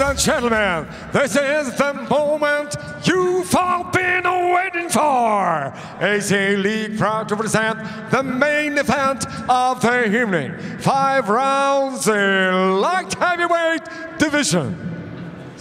Ladies and gentlemen, this is the moment you've all been waiting for. ACA League proud to present the main event of the evening. 5 rounds in light heavyweight division.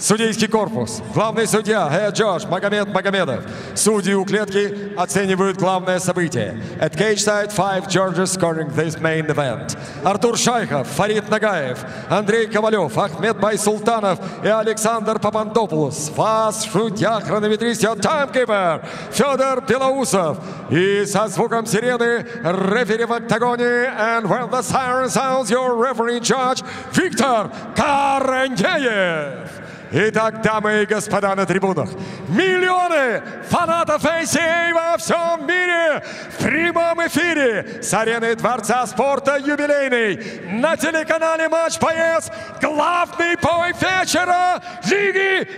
Судейский корпус. Главный судья Джош Магомед Магомедов. Судьи у клетки оценивают главное событие. At cage side, 5 judges scoring this main event. Артур Шайхов, Фарид Нагаев, Андрей Ковалев, Ахмед Байсултанов и Александр Папандопулус. Вас судья хронометрист таймкипер Фёдор Белоусов. И со звуком сирены рефери в октагоне. And when the siren sounds, your referee judge Виктор Каренгеев. Итак, дамы и господа на трибунах, миллионы фанатов ACA во всем мире в прямом эфире с арены Дворца спорта «Юбилейный» на телеканале «Матч Пояс» главный бой вечера Лиги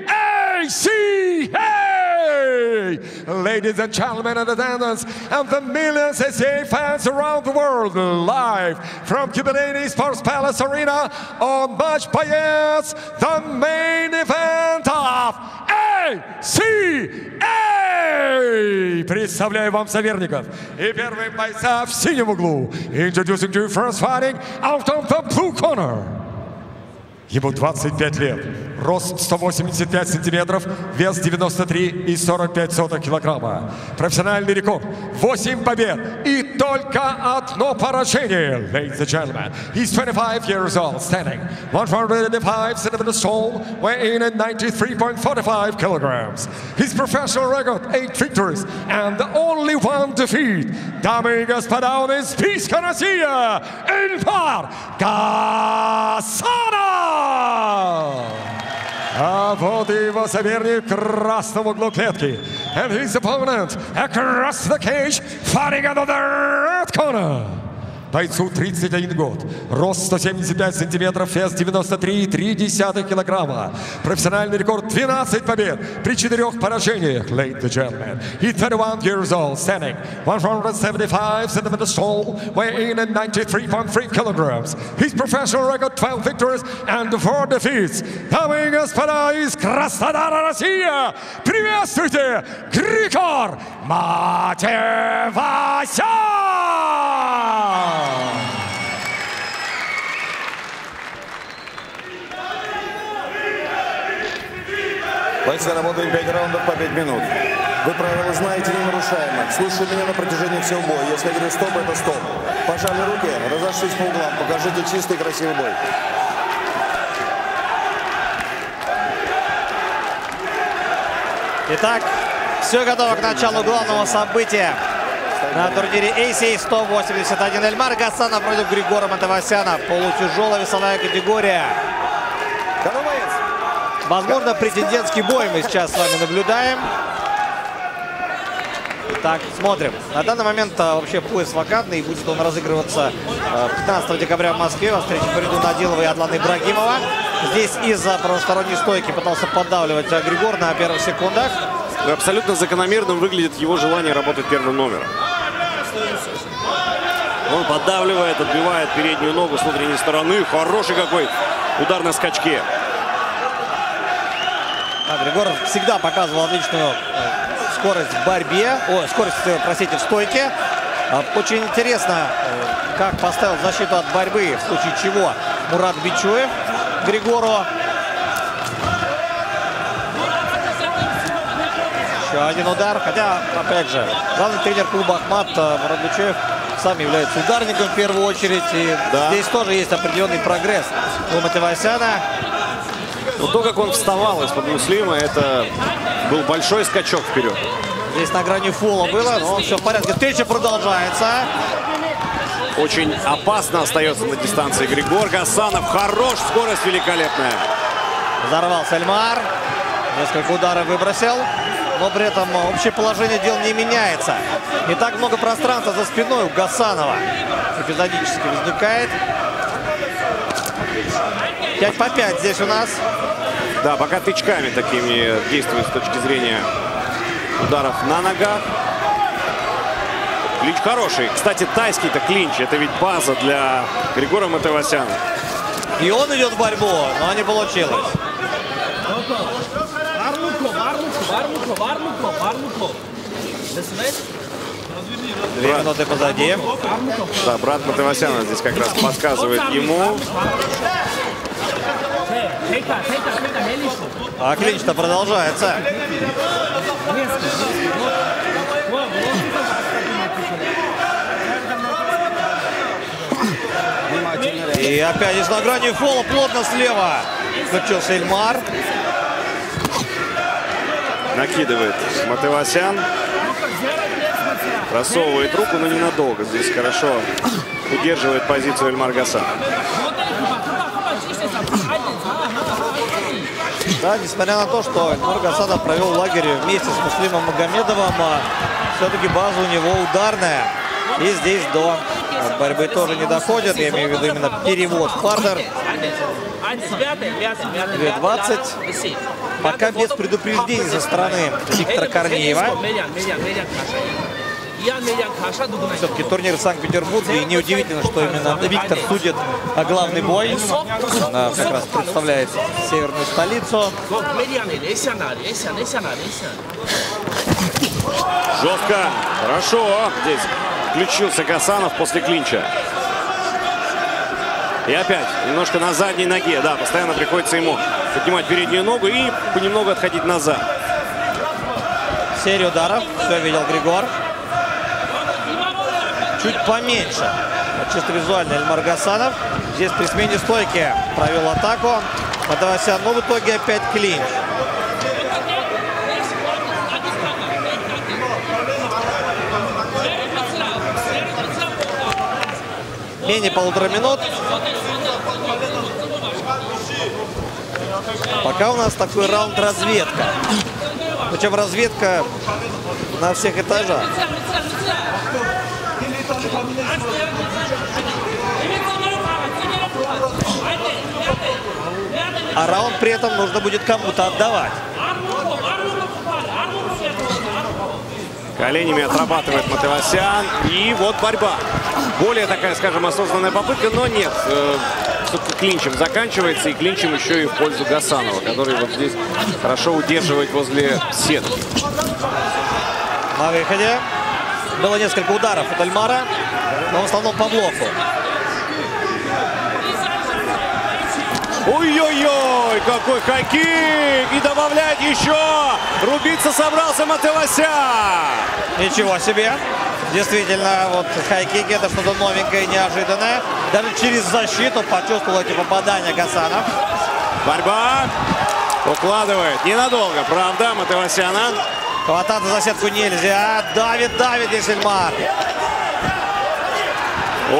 ACA! Ladies and gentlemen in attendance and the millions ACA fans around the world live from «Юбилейный» Sports Palace Arena on «Матч Пояс», the main event of ACA! Представляю вам соперников. И первый бойца в синем углу. Introducing to first fighting out of the blue corner. Ему 25 лет. Рост 185 сантиметров, вес 93,45 килограмма. Профессиональный рекорд 8 побед и только одно поражение. Ladies and gentlemen, he's 25 years old, standing 185 centimeters tall, weighing in 93.45 kilograms. His professional record 8 victories and only 1 defeat. Дамы и господа, он из Писка, Россия, Эльмар Гасанов! А вот и его соперник в красном углу клетки. And his opponent across the cage, fighting out of the red corner. Бойцу 31 год. Рост 175 сантиметров, вес 93,3 килограмма. Профессиональный рекорд 12 побед при 4 поражениях. Ladies and gentlemen, he's 31 years old, standing 175 centimeters tall, weighing in 93.3 kilograms. His professional record 12 victories and 4 defeats. Дамы и господа, из Краснодара, Россия, приветствуйте Григор Матевосян! Бойцы работают 5 раундов по 5 минут. Вы правила знаете ненарушаемо. Слушай меня на протяжении всего боя. Если я говорю стоп, это стоп. Пожали руки, разошлись по углам. Покажите чистый красивый бой. Итак, все готово к началу главного события. На турнире ACA 181 Эльмар Гасанов против Григора Матевосяна. Полутяжелая весовая категория. Возможно, претендентский бой мы сейчас с вами наблюдаем. Так, смотрим. На данный момент вообще пояс вакантный. И будет он разыгрываться 15 декабря в Москве. Во встрече Фарида Нагилова и Адлана Брагимова. Здесь из-за правосторонней стойки пытался поддавливать Григор на первых секундах. Но абсолютно закономерным выглядит его желание работать первым номером. Он поддавливает, отбивает переднюю ногу с внутренней стороны. Хороший какой удар на скачке. А Григор всегда показывал отличную скорость в борьбе. Скорость, простите, в стойке. Очень интересно, как поставил защиту от борьбы, в случае чего Мурат Бичуев Григору. Еще один удар, хотя, опять же, главный тренер клуба Ахмад Мурат Бичуев сам является ударником в первую очередь. И да, здесь тоже есть определенный прогресс у Матевосяна. Но то, как он вставал из-под Муслима, это был большой скачок вперед. Здесь на грани фола было, но все в порядке. Встреча продолжается. Очень опасно остается на дистанции Григор Гасанов. Хорош, скорость великолепная. Взорвался Эльмар. Несколько ударов выбросил. Но при этом общее положение дел не меняется. Не так много пространства за спиной у Гасанова эпизодически возникает. 5 по 5 здесь у нас. Да, пока тычками такими действует с точки зрения ударов на ногах. Клинч хороший. Кстати, тайский-то клинч. Это ведь база для Григора Матевосяна. И он идет в борьбу, но не получилось. Армуков. Две минуты позади. Да, брат Матевосяна здесь как раз подсказывает ему. А клинч-то продолжается. И опять из на грани фола, плотно слева включился Эльмар. Накидывает Матевосян. Просовывает руку, но ненадолго. Здесь хорошо удерживает позицию Эльмар Гасанов. Да, несмотря на то, что Эльмар Гасанов провел в лагере вместе с Муслимом Магомедовым, все-таки база у него ударная. И здесь до борьбы тоже не доходит. Я имею в виду именно перевод в партер. 2.20. Пока без предупреждений со стороны Виктора Корнеева. Все-таки турнир в Санкт-Петербурге. И неудивительно, что именно Виктор судит главный бой. Она как раз представляет северную столицу. Жестко. Хорошо. Здесь включился Гасанов после клинча. И опять немножко на задней ноге. Да, постоянно приходится ему поднимать переднюю ногу и понемногу отходить назад. Серию ударов. Все видел Григор. Чуть поменьше. Чисто визуально Эльмар Гасанов. Здесь при смене стойки провел атаку. Матевосян, но в итоге опять клинч. Менее полутора минут. Пока у нас такой раунд разведка. Причем разведка на всех этажах. А раунд при этом нужно будет кому-то отдавать. Коленями отрабатывает Матевосян. И вот борьба. Более такая, скажем, осознанная попытка, но нет. Клинчем заканчивается, и клинчем еще и в пользу Гасанова, который вот здесь хорошо удерживает возле сетки. На выходе было несколько ударов от Эльмара, но в основном по блоку. Ой-ой-ой, какой хоккей! И добавляет еще! Рубиться собрался Матевосян! Ничего себе! Действительно, вот хайкик — это что-то новенькое и неожиданное. Даже через защиту почувствовал эти попадания Гасанов. Борьба. Укладывает. Ненадолго, правда, Матевосяна. Хвататься за сетку нельзя. Давит здесь Эльмар.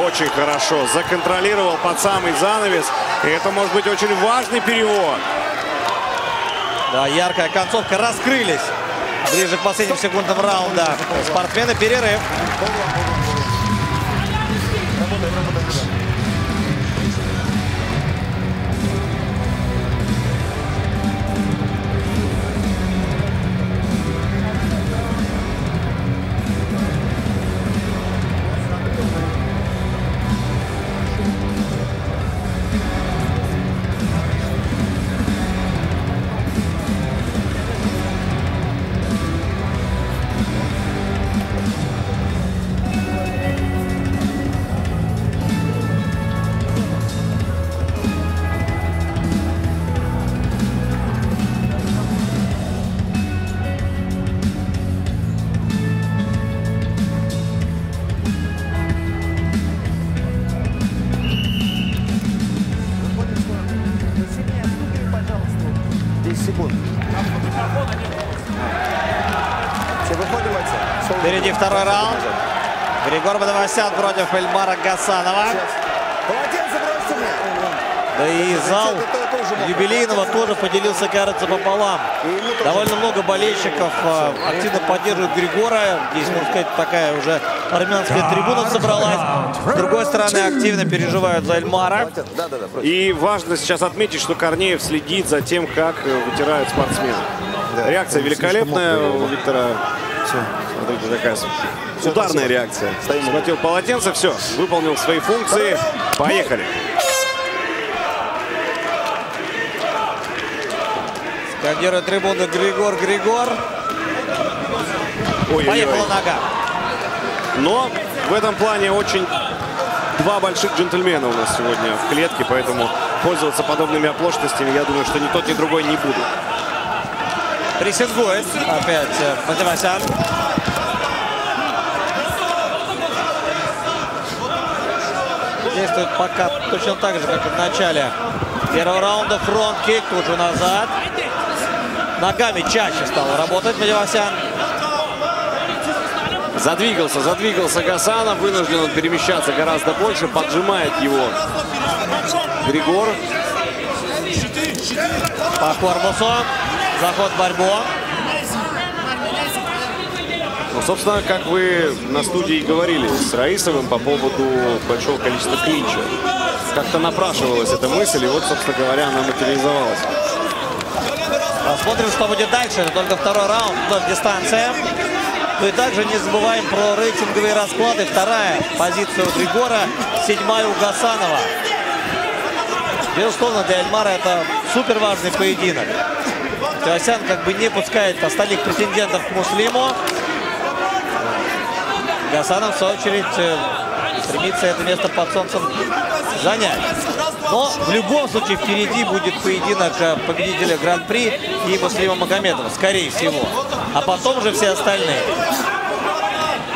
Очень хорошо. Законтролировал под самый занавес. И это может быть очень важный перевод. Да, яркая концовка. Раскрылись. Ближе к последним секундам раунда. Спортсмены, перерыв. Второй раунд. Григор Матевосян против Эльмара Гасанова. Да и зал юбилейного тоже поделился, кажется, пополам. Довольно много болельщиков активно поддерживают Григора. Здесь, можно сказать, такая уже армянская трибуна собралась. С другой стороны, активно переживают за Эльмара. И важно сейчас отметить, что Корнеев следит за тем, как вытирают спортсмены. Реакция великолепная у Виктора. Смотрите, такая ударная реакция. Схватил полотенце, все, выполнил свои функции. Поехали. Кондирует трибуну Григор. Ой, поехала нога. Но в этом плане очень два больших джентльмена у нас сегодня в клетке, поэтому пользоваться подобными оплошностями, я думаю, что ни тот, ни другой не будут. Прессингует опять Матевосян. Действует пока точно так же, как и в начале первого раунда. Фронт-кик, тут же назад. Ногами чаще стал работать Матевосян. Задвигался Гасанов, вынужден он перемещаться гораздо больше, поджимает его Григор. По корпусу, заход в борьбу. Ну, собственно, как вы на студии говорили с Раисовым по поводу большого количества клинча. Как-то напрашивалась эта мысль, и вот, собственно говоря, она материализовалась. Посмотрим, что будет дальше. Это только второй раунд, вновь дистанция. Ну и также не забываем про рейтинговые расклады. Вторая позиция у Григора, седьмая у Гасанова. Безусловно, для Эльмара это супер важный поединок. Матевосян как бы не пускает остальных претендентов к Муслиму. Гасанов, в свою очередь, стремится это место под солнцем занять. Но в любом случае впереди будет поединок победителя Гран-при и Муслима Магомедова, скорее всего. А потом же все остальные.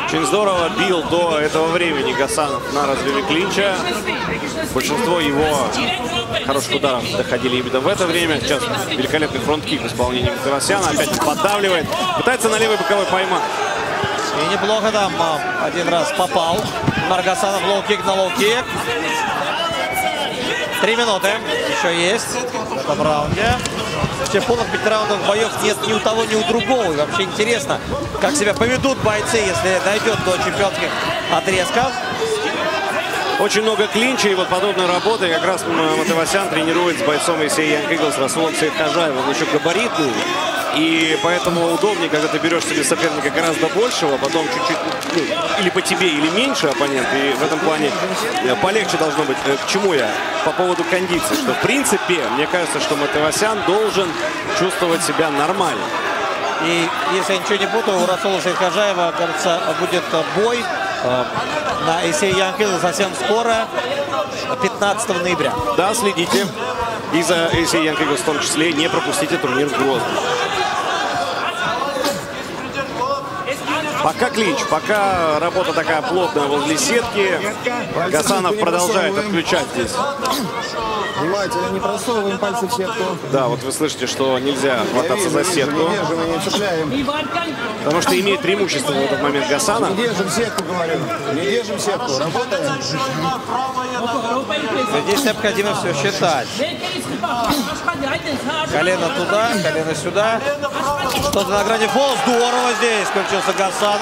Очень здорово бил до этого времени Гасанов на разрыве клинча. Большинство его хороших ударов доходили именно в это время. Сейчас великолепный фронт-кик в исполнении Матевосяна. Опять поддавливает. Пытается на левой боковой поймать. И неплохо там один раз попал. Эльмар Гасанов лоу-кик на лоу-кик. 3 минуты еще есть в этом раунде. Вообще полных 5 раундов боев нет ни у того, ни у другого. И вообще интересно, как себя поведут бойцы, если дойдет до чемпионских отрезков. Очень много клинчей. И вот подобная работа как раз Матевосян тренирует с бойцом ACA Янхилл, с Расланом Сейхожаевым. Он еще габаритный. И поэтому удобнее, когда ты берешь себе соперника гораздо большего, потом чуть-чуть, ну, или по тебе, или меньше оппонент. И в этом плане полегче должно быть. К чему я? По поводу кондиции. Что, в принципе, мне кажется, что Матевосян должен чувствовать себя нормально. И, если я ничего не путаю, у Расула Сейхожаева, кажется, будет бой на ACA Янхилл совсем скоро, 15 ноября. Да, следите. И за ACA Янхилл в том числе не пропустите турнир в Грозном. Пока клинч, пока работа такая плотная возле сетки, Гасанов продолжает отключать здесь. Внимательно, не просовываем пальцы в сетку. Да, вот вы слышите, что нельзя хвататься за сетку. Потому что имеет преимущество в этот момент Гасанов. Не держим сетку, говорю. Не держим сетку. Работаем. Здесь необходимо все считать. Колено туда, колено сюда. Что-то на грани фол. Здорово здесь включился Гасанов.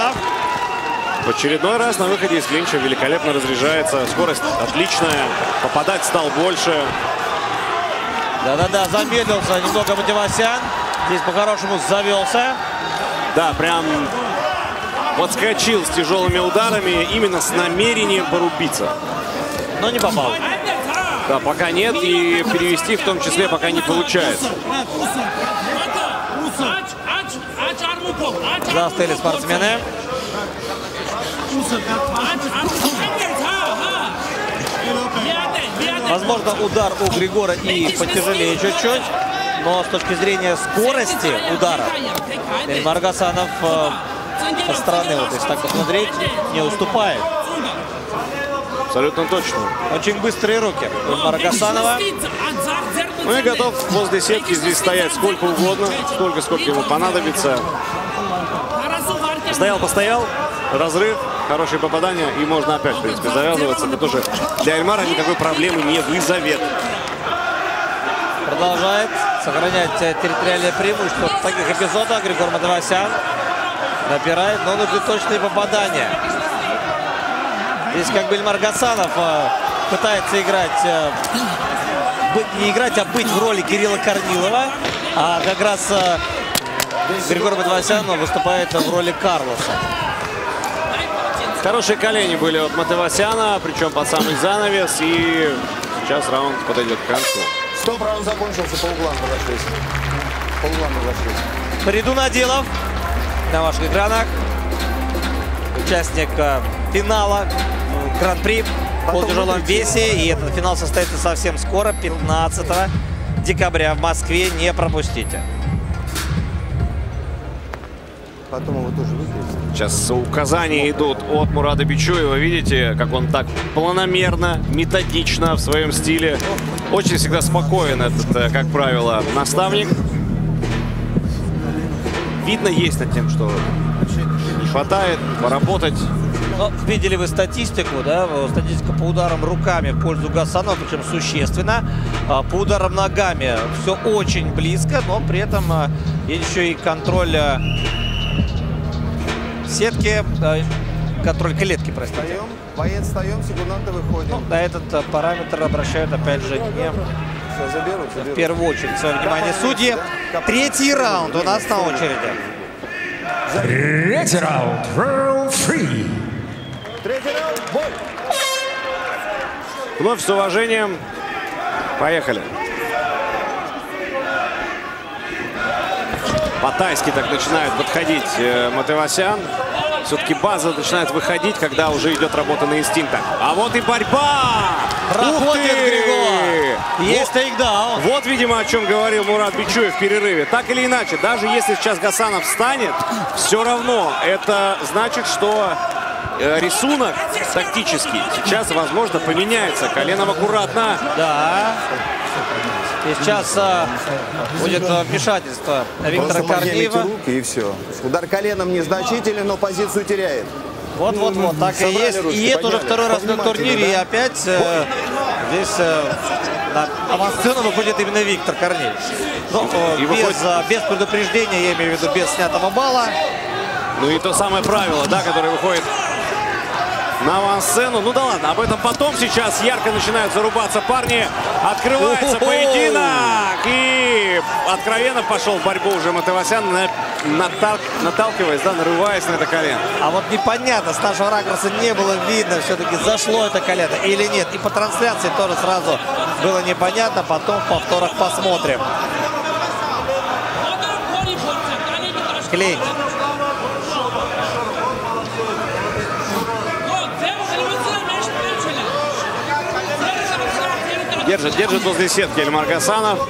В очередной раз на выходе из клинча великолепно разряжается. Скорость отличная. Попадать стал больше. Да-да-да, замедлился немного Матевосян. Здесь по-хорошему завелся. Да, прям подскочил с тяжелыми ударами. Именно с намерением порубиться. Но не попал. Да, пока нет. И перевести в том числе пока не получается. Застыли спортсмены. Возможно, удар у Григора и потяжелее чуть-чуть, но с точки зрения скорости удара Эльмар Гасанов со стороны, вот если так посмотреть, не уступает. Абсолютно точно. Очень быстрые руки Эльмара Гасанова. Ну и готов возле сетки здесь стоять сколько угодно, сколько ему понадобится. Постоял. Разрыв, хорошее попадание, и можно опять, в принципе, завязываться. Это тоже для Эльмара никакой проблемы не вызовет. Продолжает сохранять территориальное преимущество в таких эпизодах. Григор Матевосян набирает, но нужны точные попадания. Здесь как бы Эльмар Гасанов пытается играть, не играть, а быть в роли Кирилла Корнилова, а как раз Григор Матевосян выступает в роли Карлоса. Хорошие колени были от Матевосяна, причем под самый занавес. И сейчас раунд подойдет к концу. Стоп, раунд закончился, по углам подошлись. Наделов на ваших экранах. Участник финала Гран-при по тяжелом весе. И этот финал состоится совсем скоро, 15 декабря в Москве. Не пропустите. Потом его тоже выиграет. Сейчас указания идут от Мурата Бичуева. Видите, как он так планомерно, методично в своем стиле. Очень всегда спокоен этот, как правило, наставник. Видно, есть над тем, что не хватает, поработать. Но видели вы статистику, да? Статистика по ударам руками в пользу Гасанова, причем существенно. По ударам ногами все очень близко, но при этом есть еще и контроль сетки, контроль клетки, простите. Встаем, боец встаем, секунданты выходим. Ну, на этот параметр обращают, опять же, не... Заберут. В первую очередь свое внимание судьи. Третий раунд у нас на очереди. Третий раунд. Третий раунд. Бой. Вновь с уважением. Поехали. По-тайски так начинают подходить Матевосян. Все-таки база начинает выходить, когда уже идет работа на инстинктах. А вот и борьба! Проходит Григор! Есть тейкдаун! Вот, видимо, о чем говорил Мурат Бичуев в перерыве. Так или иначе, даже если сейчас Гасанов встанет, все равно это значит, что рисунок тактический сейчас, возможно, поменяется. Коленом аккуратно. Да. И сейчас будет вмешательство Виктора Корнеева. Руки, и все. Удар коленом незначителен, но позицию теряет. Вот-вот-вот, так и есть. Ручки, и это уже второй раз на турнире. Да? И опять здесь на авансцену выходит именно Виктор Корнеев. Но, без предупреждения, я имею в виду, без снятого балла. Ну и то самое правило, да, которое выходит на авансцену. Ну да ладно, об этом потом. Сейчас ярко начинают зарубаться парни. Открывается поединок. И откровенно пошел в борьбу уже Матевосян, наталкиваясь, да, нарываясь на это колено. А вот непонятно, с нашего ракурса не было видно, все-таки зашло это колено или нет. И по трансляции тоже сразу было непонятно. Потом в повторах посмотрим. Клей. Держит возле сетки Эльмар Гасанов.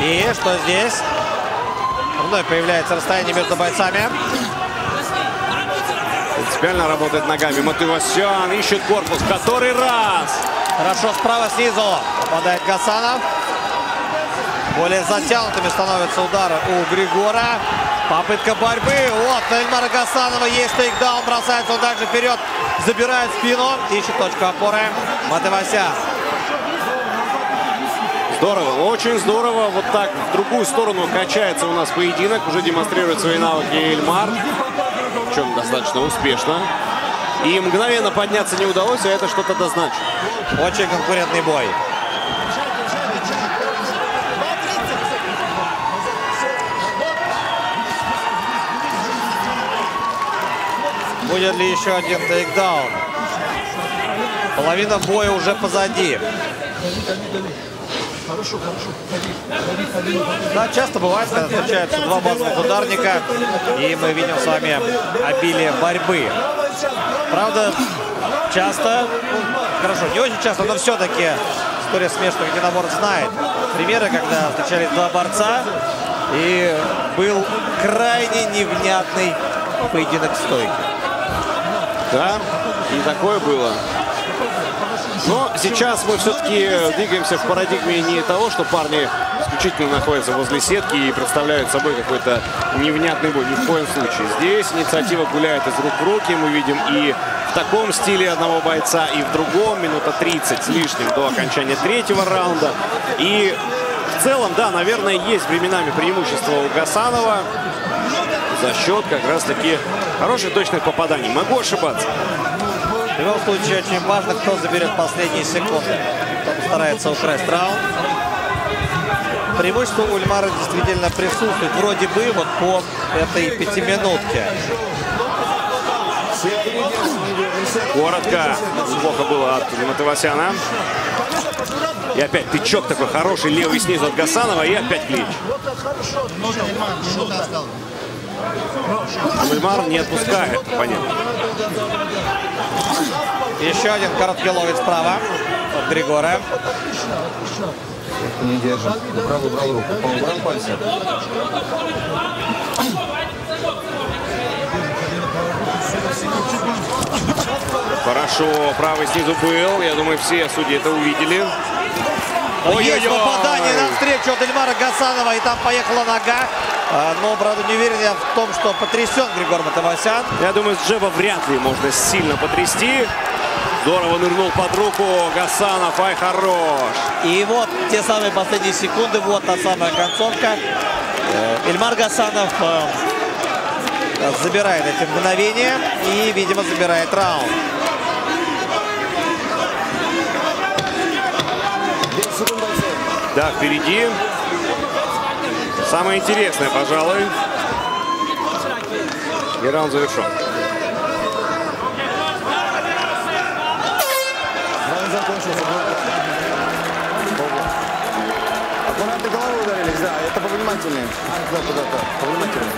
И что здесь? Вновь появляется расстояние между бойцами. Принципиально работает ногами Матевосян. Ищет корпус. Который раз. Хорошо справа снизу попадает Гасанов. Более затянутыми становятся удары у Григора. Попытка борьбы. Вот, на Эльмара Гасанова есть тейкдаун. Бросается он также вперед. Забирает спину. Ищет точку опоры Матевосян. Здорово. Очень здорово. Вот так в другую сторону качается у нас поединок. Уже демонстрирует свои навыки Эльмар. Причем достаточно успешно. И мгновенно подняться не удалось, а это что-то дозначит. Очень конкурентный бой. Будет ли еще один тейкдаун? Половина боя уже позади. Да, часто бывает, когда встречаются два базовых ударника, и мы видим с вами обилие борьбы. Правда, часто, хорошо, не очень часто, но все-таки история смешанных единоборств знает примеры, когда встречались два борца, и был крайне невнятный поединок стойки. Да, и такое было. Но сейчас мы все-таки двигаемся в парадигме не того, что парни исключительно находятся возле сетки и представляют собой какой-то невнятный бой. Ни в коем случае. Здесь инициатива гуляет из рук в руки. Мы видим и в таком стиле одного бойца, и в другом. Минута 30 с лишним до окончания третьего раунда. И в целом, да, наверное, есть временами преимущество у Гасанова. За счет как раз-таки хороших точных попаданий. Могу ошибаться. В любом случае, очень важно, кто заберет последние секунды. Кто постарается украсть раунд. преимущество у Эльмара действительно присутствует. Вроде бы вот по этой пятиминутке. Коротко. Плохо было от Матевосяна. И опять тычок такой хороший, левый снизу от Гасанова. И опять клинч. Эльмар не отпускает. Понятно. Еще один короткий ловит справа от Григора. Не держит. Убрал, убрал руку. Убрал пальцы. Хорошо. Правый снизу был. Я думаю, все судьи это увидели. Есть попадание навстречу от Эльмара Гасанова. И там поехала нога. Но, правда, не уверен я в том, что потрясен Григор Матевосян. Я думаю, с джеба вряд ли можно сильно потрясти. Здорово нырнул под руку Гасанов. Ай, хорош. И вот те самые последние секунды. Вот та самая концовка. Эльмар Гасанов забирает эти мгновения. И, видимо, забирает раунд. Да, впереди. Самое интересное, пожалуй. И раунд завершен. Раунд закончился. Аккуратно головой ударились, да. Это повнимательнее. Да, куда-то. Повнимательнее.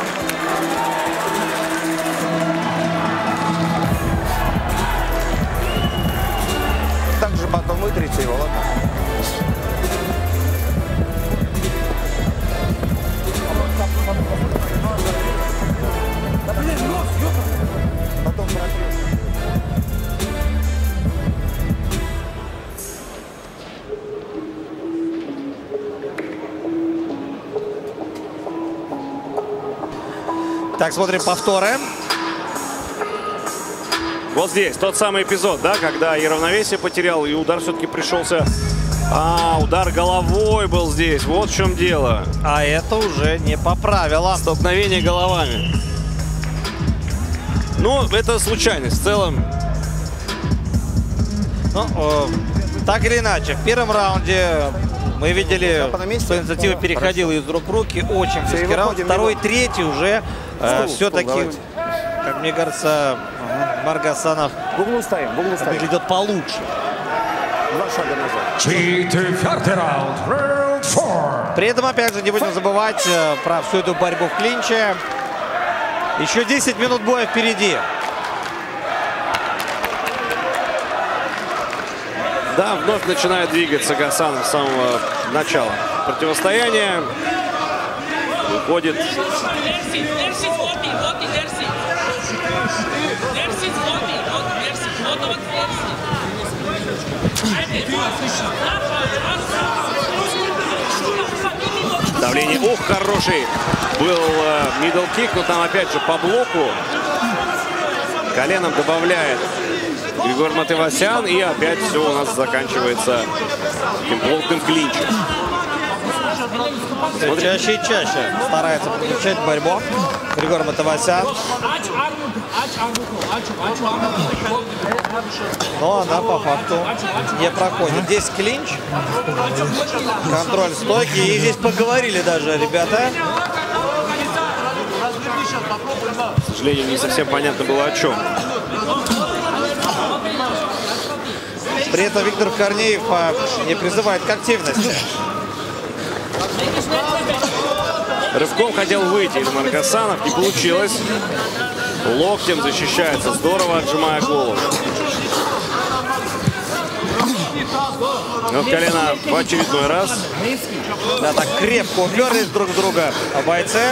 Также потом вытрите его, ладно? Так, смотрим повторы. Вот здесь тот самый эпизод, да, когда и равновесие потерял, и удар все-таки пришелся. А, удар головой был здесь. Вот в чем дело. А это уже не по правилам. Столкновение головами. Ну, это случайность в целом. Ну, так или иначе, в первом раунде мы видели, что инициатива переходила из рук в руки. Очень близкий раунд. Второй, третий уже все-таки, как мне кажется, Эльмар Гасанов выглядит получше. При этом, опять же, не будем забывать про всю эту борьбу в клинче. Еще 10 минут боя впереди. Да, вновь начинает двигаться Гасанов с самого начала противостояния. Уходит. Давление. Ох, хороший был мидл-кик, но там опять же по блоку коленом добавляет Григор Матевосян. И опять все у нас заканчивается таким блоком клинчем. Чаще и чаще старается подключать борьбу Григор Матевосян. Но она по факту не проходит. Здесь клинч, контроль стойки. И здесь поговорили даже ребята. К сожалению, не совсем понятно было о чем. При этом Виктор Корнеев не призывает к активности. Рывком хотел выйти Эльмар Гасанов, не получилось. Локтем защищается, здорово отжимая голову. Вот колено в очередной раз. Да, так крепко уперлись друг в друга бойцы.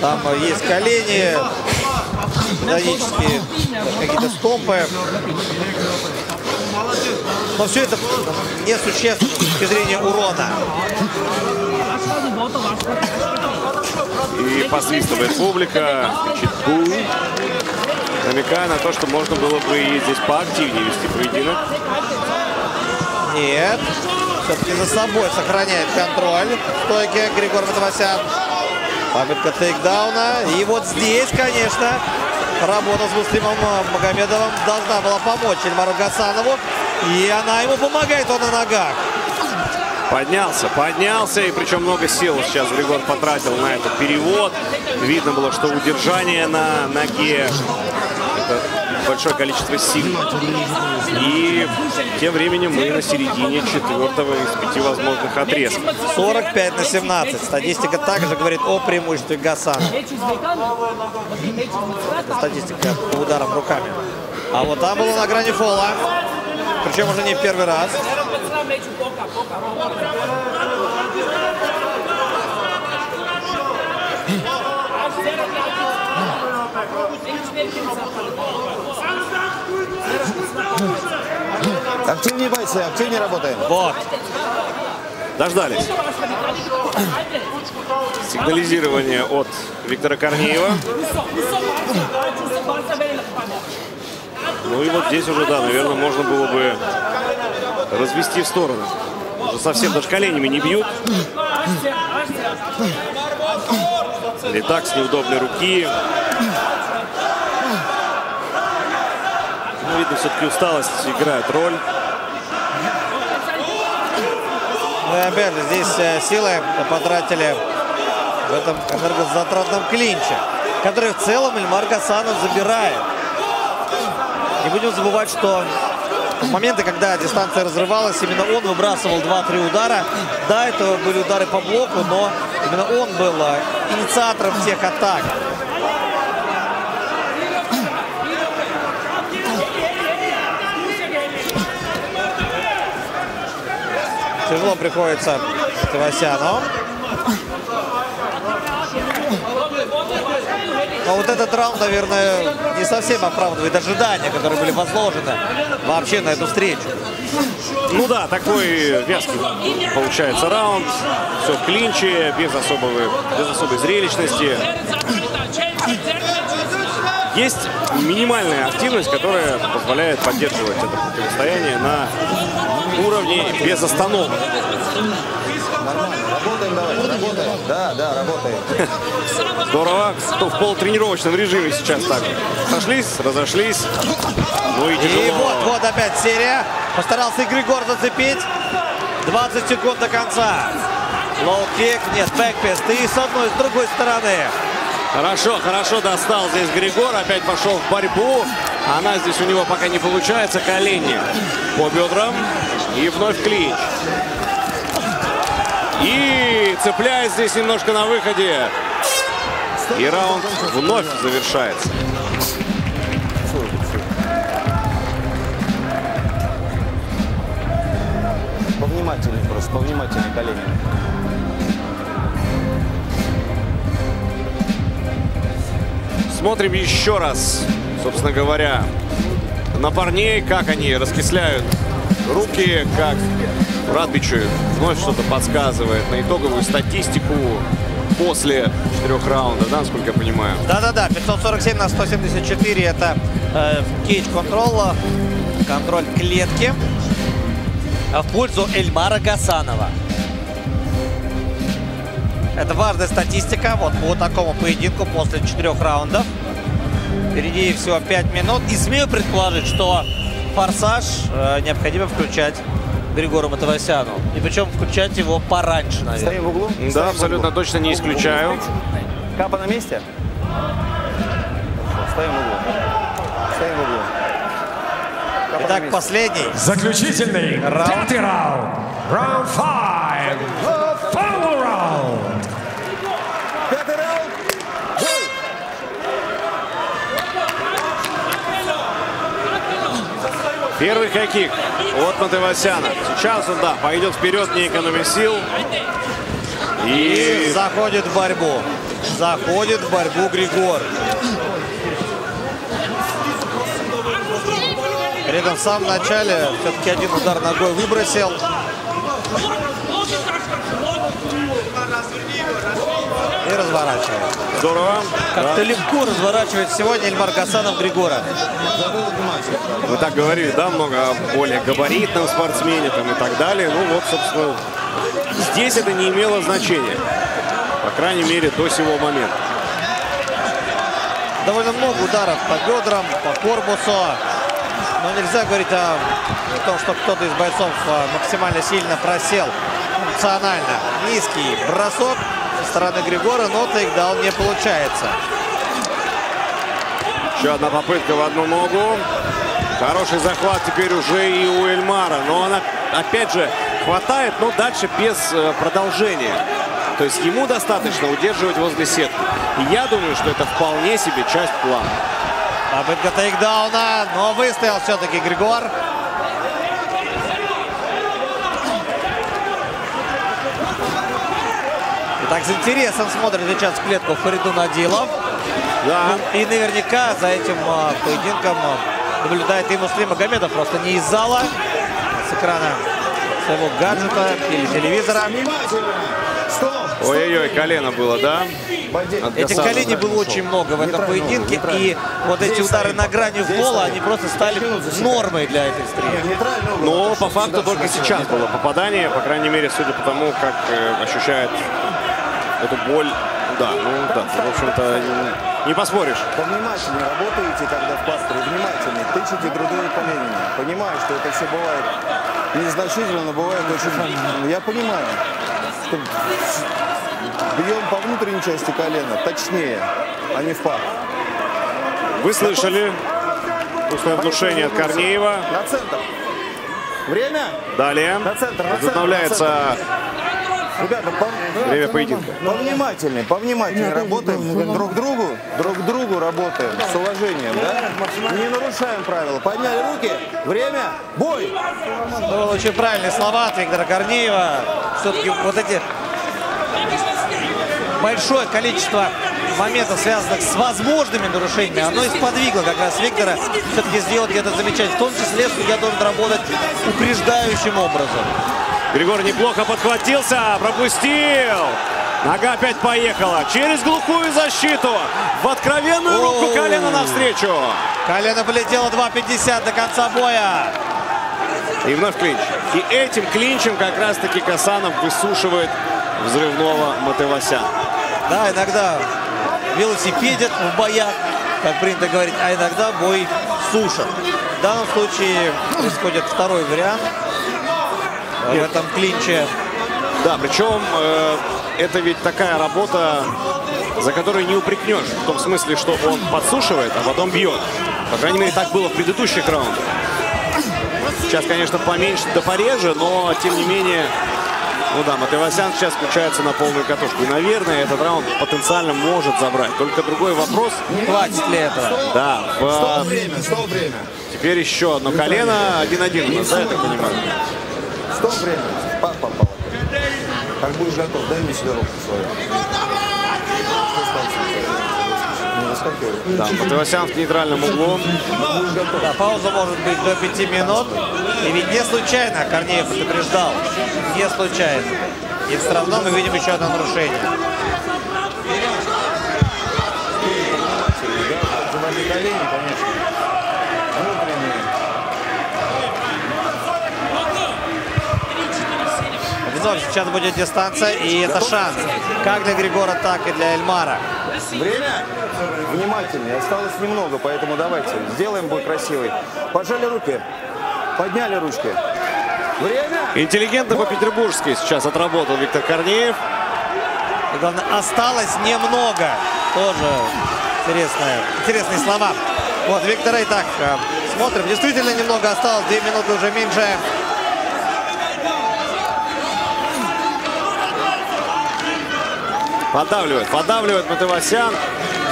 Там есть колени, периодические какие-то стопы. Но все это несущественно с точки зрения урона. И посвистывает публика, кричит «бу», намекая на то, что можно было бы и здесь поактивнее вести поединок. Нет, все-таки за собой сохраняет контроль стойки Григор Матевосян. Попытка тейкдауна. И вот здесь, конечно, работа с Муслимом Магомедовым должна была помочь Эльмару Гасанову. И она ему помогает, он на ногах. Поднялся, и причем много сил сейчас Григор потратил на этот перевод. Видно было, что удержание на ноге, это большое количество сил. И тем временем мы на середине четвертого из 5 возможных отрезков. 45 на 17. Статистика также говорит о преимуществе Гасанова. Статистика по ударам руками. А вот там было на грани фола. Причем уже не в первый раз. Активнее бойцы, активнее работаем. Вот. Дождались. Сигнализирование от Виктора Корнеева. Ну и вот здесь уже, да, наверное, можно было бы развести в сторону. Уже совсем даже коленями не бьют. И так с неудобной руки. Ну, видно, все-таки усталость играет роль. Ну и опять же, здесь силы потратили в этом энергозатратном клинче, который в целом Эльмар Гасанов забирает. Не будем забывать, что в моменты, когда дистанция разрывалась, именно он выбрасывал 2-3 удара. Да, это были удары по блоку, но именно он был инициатором всех атак. Тяжело приходится Матевосяну. Но вот этот раунд, наверное, не совсем оправдывает ожидания, которые были возложены вообще на эту встречу. Ну да, такой вязкий получается раунд. Все в клинче, без особой зрелищности. Есть минимальная активность, которая позволяет поддерживать это противостояние на уровне без остановок. Работаем. Да, работаем. Здорово. Кто в полутренировочном режиме сейчас так. Сошлись, разошлись. Ну и тяжело. И вот опять серия. Постарался Григор зацепить. 20 секунд до конца. Лоу-кик, нет, бэкпест. И с одной, и с другой стороны. Хорошо достал здесь Григор. Опять пошел в борьбу. Она здесь у него пока не получается. Колени по бедрам. И вновь клинч. И цепляясь здесь немножко на выходе. И раунд вновь завершается. Повнимательнее просто, повнимательнее колени. Смотрим еще раз, собственно говоря, на парней, как они раскисляют руки, как... Мурат Бичуев вновь что-то подсказывает на итоговую статистику после 4 раундов, да, насколько я понимаю? Да, 547 на 174 – это кейдж-контрол, контроль клетки в пользу Эльмара Гасанова. Это важная статистика вот по такому поединку после 4 раундов. Впереди всего 5 минут. И смею предположить, что форсаж необходимо включать Григору Матевосяну. И причем включать его пораньше, наверное. Стоим в углу? Да, стоим абсолютно точно не исключаю. Капа на месте? Хорошо, стоим в углу. Стоим в углу. Капа. Итак, последний. Заключительный. Пятый раунд. Раунд 5. Final round. Пятый раунд. Первый хай-кик от Матевосяна. Сейчас он, да, пойдет вперед, не экономя сил. И заходит в борьбу. Заходит в борьбу Григор. Рядом в самом начале все-таки один удар ногой выбросил. И разворачивает. Здорово. Как-то легко разворачивает сегодня Эльмар Гасанов Григора. Вы так говорили, да, много о более габаритном спортсмене там и так далее. Ну вот, собственно, здесь это не имело значения. По крайней мере, до сего момента. Довольно много ударов по бедрам, по корпусу. Но нельзя говорить о том, что кто-то из бойцов максимально сильно просел. опционально. Низкий бросок со стороны Григора, но тейкдаун не получается. Еще одна попытка в одну ногу. Хороший захват теперь уже и у Эльмара. Но она, опять же, хватает, но дальше без продолжения. То есть ему достаточно удерживать возле сетки. И я думаю, что это вполне себе часть плана. Попытка тейкдауна, но выстоял все-таки Григор. И так с интересом смотрит сейчас в клетку Фариду Надилов. Да. И наверняка за этим поединком наблюдает и Муслим Магомедов. Просто не из зала, а с экрана своего гаджета или телевизора. Ой-ой-ой, колено было, да? Этих коленей было очень много в этом поединке. И вот эти удары на грани в пола, они просто стали нормой для этой встречи. Но по факту только сейчас было попадание, по крайней мере, судя по тому, как ощущает эту боль. Да, ну да, в общем-то, не поспоришь. Повнимательнее работаете, когда в кластере, внимательнее, тычите грудными коленями. Понимаю, что это все бывает незначительно, бывает очень... Я понимаю, что бьем по внутренней части колена, точнее, а не в пах. Вы слышали пустое внушение от Корнеева. На центр. Время? Далее. На центр, на центр. Возобновляется... Ребята, время поединка. Повнимательнее, повнимательнее работаем друг к другу работаем с уважением, да? Не нарушаем правила. Подняли руки, время, бой! Было очень правильные слова от Виктора Корнеева. Все-таки вот эти большое количество моментов, связанных с возможными нарушениями, оно и сподвигло как раз Виктора все-таки сделать это замечательно. В том числе, судья должен работать упреждающим образом. Григор неплохо подхватился, пропустил. Нога опять поехала. Через глухую защиту. В откровенную руку колено навстречу. Колено полетело 2.50 до конца боя. И вновь клинч. И этим клинчем как раз-таки Гасанов высушивает взрывного Матевосяна. Да, иногда велосипедят в боях, как принято говорить, а иногда бой сушат. В данном случае происходит второй вариант. Нет. В этом клинче. Да, причем это ведь такая работа, за которую не упрекнешь. В том смысле, что он подсушивает, а потом бьет. По крайней мере, так было в предыдущих раундах. Сейчас, конечно, поменьше да пореже, но тем не менее... Ну да, Матевосян сейчас включается на полную катушку. И, наверное, этот раунд потенциально может забрать. Только другой вопрос, хватит ли этого. Да. Время. Теперь еще одно колено. 1-1 у нас, да, я так понимаю. Что время? Пак попал. Как будешь готов, дай мне сюда руку свою. Да, Матевосян в нейтральном углу. Да, пауза может быть до 5 минут. И ведь не случайно Корнеев предупреждал. Не случайно. И все равно мы видим еще одно нарушение. Сейчас будет дистанция, и это шанс как для Григора, так и для Эльмара. Время внимательнее. Осталось немного, поэтому давайте сделаем бой красивый. Пожали руки, подняли ручки. Время. Интеллигентно по-петербургски сейчас отработал Виктор Корнеев. И главное, осталось немного. Тоже интересные слова. Вот, Виктора и так смотрим. Действительно немного осталось, 2 минуты уже меньше. Подавливает Матевосян,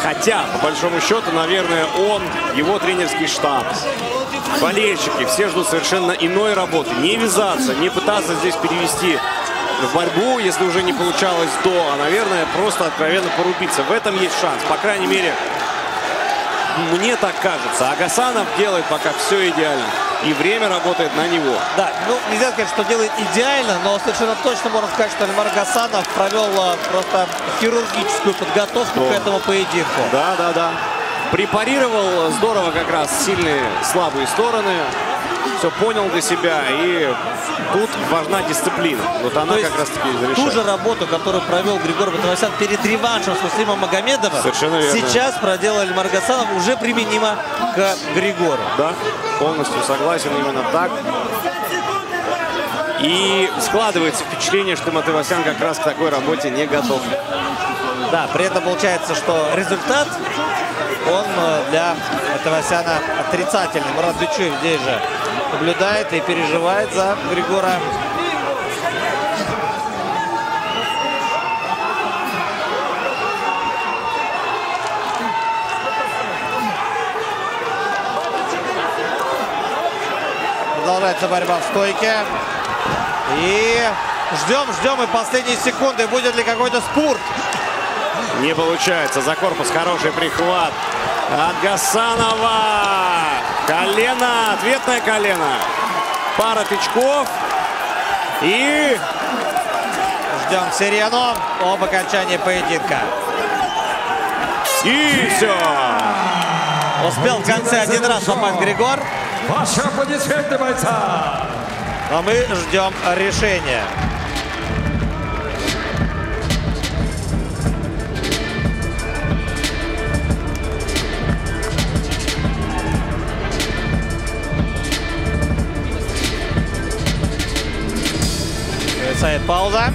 хотя, по большому счету, наверное, он, его тренерский штаб, болельщики, все ждут совершенно иной работы. Не вязаться, не пытаться здесь перевести в борьбу, если уже не получалось до, а, наверное, просто откровенно порубиться. В этом есть шанс, по крайней мере, мне так кажется. А Гасанов делает пока все идеально. И время работает на него. Да, ну нельзя сказать, что делает идеально, но совершенно точно можно сказать, что Эльмар Гасанов провел просто хирургическую подготовку к этому поединку. Да. Препарировал здорово как раз сильные, слабые стороны. Все понял для себя, и тут важна дисциплина. Вот она как раз таки решает. Ту же работу, которую провел Григор Матевосян перед реваншем с Муслимом Магомедовым, сейчас проделал Эльмар Гасанов, уже применимо к Григору. Да, полностью согласен, именно так. И складывается впечатление, что Матевосян как раз к такой работе не готов. Да, при этом получается, что результат, он для Матевосяна отрицательный. Мурат Бичуев здесь же наблюдает и переживает за Григора. Продолжается борьба в стойке. И ждем и последние секунды. Будет ли какой-то спорт? Не получается. За корпус хороший прихват от Гасанова. Колено, ответное колено. Пара тычков. И ждем сирену об окончании поединка. И все. Успел в конце один раз попасть Григор. Ваши аплодисменты, бойца! А мы ждем решения. Повисает пауза.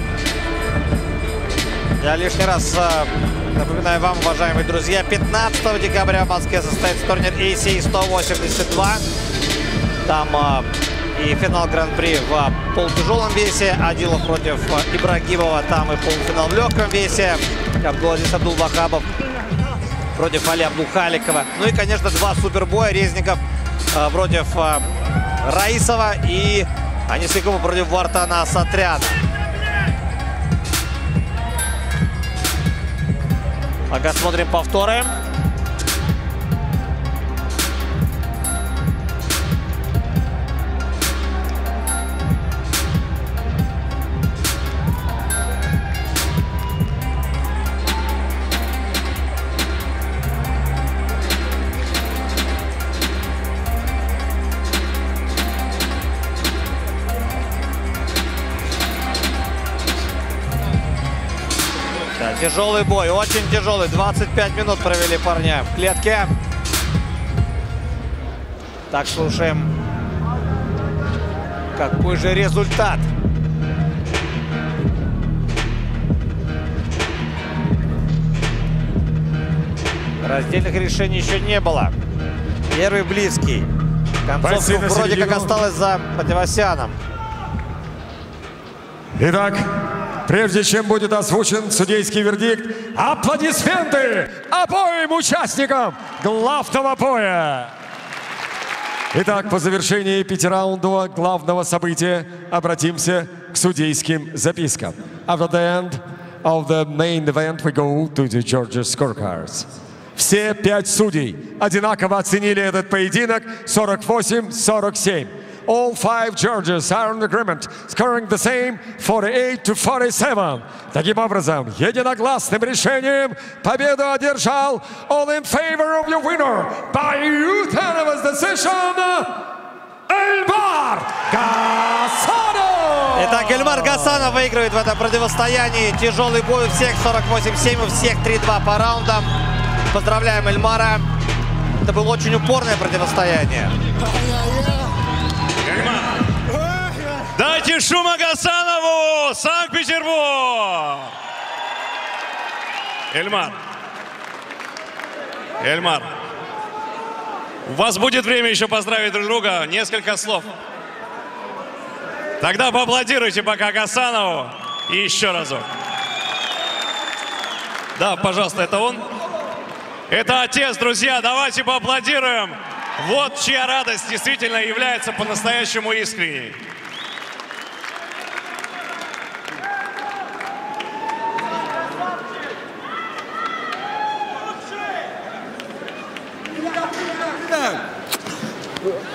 Я лишний раз напоминаю вам, уважаемые друзья, 15 декабря в Москве состоится турнир ACA 182. Там и финал Гран-при в полутяжелом весе, Адилов против Ибрагимова, там и полуфинал в легком весе, Абдул-Вахабов против Али Бухаликова. Ну и, конечно, два супербоя, Резников против Раисова и Анисикова против Вартана Сатряна. Пока смотрим повторы. Тяжелый бой, очень тяжелый. 25 минут провели парня в клетке. Так, слушаем, какой же результат. Раздельных решений еще не было. Первый близкий. Концовка вроде как осталась за Матевосяном. Итак, прежде чем будет озвучен судейский вердикт, аплодисменты обоим участникам главного боя. Итак, по завершении пятираунда главного события обратимся к судейским запискам. After the end of the main event, we go to the judges' scorecards. Все пять судей одинаково оценили этот поединок 48-47. All five judges are in agreement, scoring the same 48-47. Таким образом, единогласным решением победу одержал all in favor of your winner by unanimous decision Эльмар Гасанов. Итак, Эльмар Гасанов выигрывает в этом противостоянии. Тяжелый бой у всех, 48-7, у всех 3-2 по раундам. Поздравляем Эльмара. Это было очень упорное противостояние. Дайте шума Гасанову! Санкт-Петербург! Эльмар. Эльмар. У вас будет время еще поздравить друг друга. Несколько слов. Тогда поаплодируйте пока Гасанову. И еще разок. Да, пожалуйста, это он. Это отец, друзья. Давайте поаплодируем. Вот чья радость действительно является по-настоящему искренней.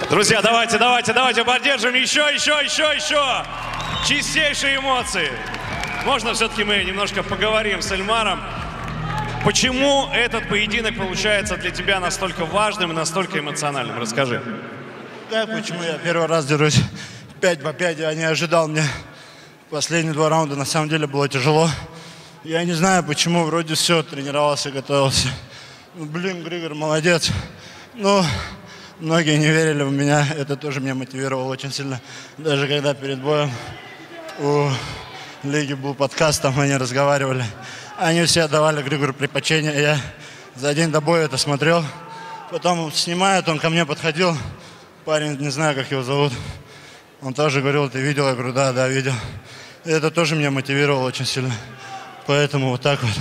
Друзья, давайте поддержим. Еще. Чистейшие эмоции. Можно все-таки мы немножко поговорим с Эльмаром. Почему этот поединок получается для тебя настолько важным и настолько эмоциональным? Расскажи. Да, почему я первый раз дерусь 5 по 5, я не ожидал. Мне последние два раунда на самом деле было тяжело. Я не знаю, почему, вроде все, тренировался, готовился. Ну, блин, Григор молодец. Ну, Многие не верили в меня, это тоже меня мотивировало очень сильно. Даже когда перед боем у Лиги был подкаст, там они разговаривали. Они все отдавали Григору предпочтение. Я за день до боя это смотрел. Потом снимают, он ко мне подходил. Парень, не знаю, как его зовут. Он тоже говорил, ты видел? Я говорю, да, да, видел. И это тоже меня мотивировало очень сильно. Поэтому вот так вот.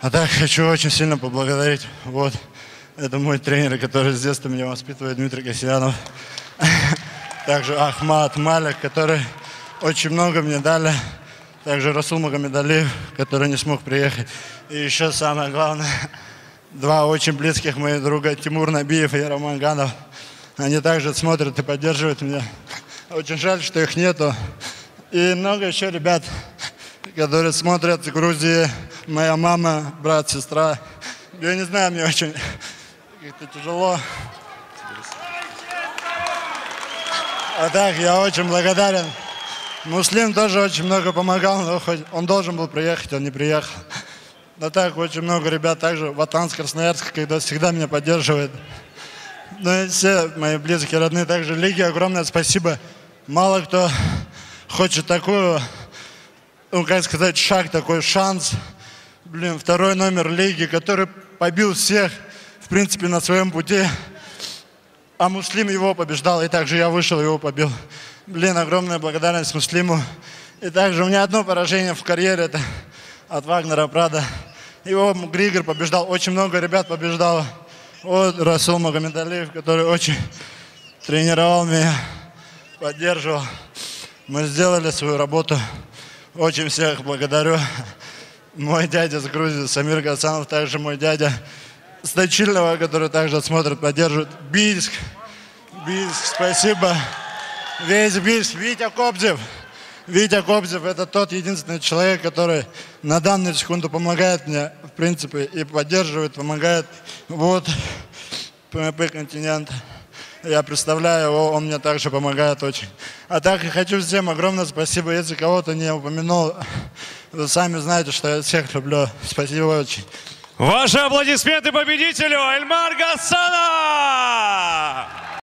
А так хочу очень сильно поблагодарить. Вот. Это мой тренер, который с детства меня воспитывает, Дмитрий Касиянов. Также Ахмад Малик, который очень много мне дали. Также Расул Магомедалиев, который не смог приехать. И еще самое главное, два очень близких моих друга, Тимур Набиев и Роман Ганов. Они также смотрят и поддерживают меня. Очень жаль, что их нету. И много еще ребят, которые смотрят в Грузии. Моя мама, брат, сестра. Я не знаю, мне очень... это тяжело. А так, я очень благодарен. Муслим тоже очень много помогал, но хоть он должен был приехать, он не приехал. Да так, очень много ребят также, Вартан с Красноярска, когда всегда меня поддерживает. Ну и все мои близкие, родные, также Лиги, огромное спасибо. Мало кто хочет такую, ну как сказать, шаг, такой шанс. Блин, второй номер Лиги, который побил всех. В принципе, на своем пути, а Муслим его побеждал, и также я вышел, его побил. Блин, огромная благодарность Муслиму. И также у меня одно поражение в карьере, это от Вагнера Прада. Его Григор побеждал, очень много ребят побеждало. Вот Расул Магомедалиев, который очень тренировал меня, поддерживал. Мы сделали свою работу, очень всех благодарю. Мой дядя с Грузии, Самир Гасанов, также мой дядя. С Дочильного, который также смотрит, поддерживает. Бийск. Бийск, спасибо. Весь Бийск. Витя Кобзев. Витя Кобзев – это тот единственный человек, который на данную секунду помогает мне, в принципе, и поддерживает, помогает. Вот, ПМП «Континент». Я представляю его, он мне также помогает очень. А так и хочу всем огромное спасибо. Если кого-то не упомянул, вы сами знаете, что я всех люблю. Спасибо очень. Ваши аплодисменты победителю Эльмар Гасанов!